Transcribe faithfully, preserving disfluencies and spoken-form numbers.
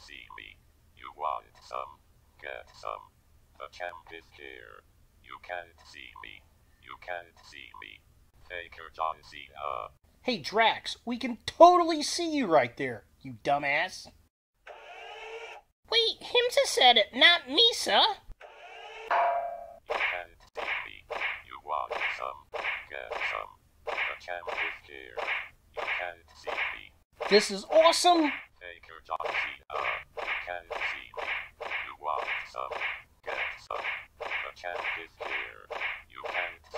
See me. You want some? Get some. The camp is here. You can't see me. You can't see me. Faker John Cena. Hey Drax, we can totally see you right there, you dumbass. Wait, Himsa said it, not me, sir. You can't see me. You want some? Get some. The camp is here. You can't see me. This is awesome. Faker John Cena. You can't see me. You want some? Get some. The camp is here. You can't see me.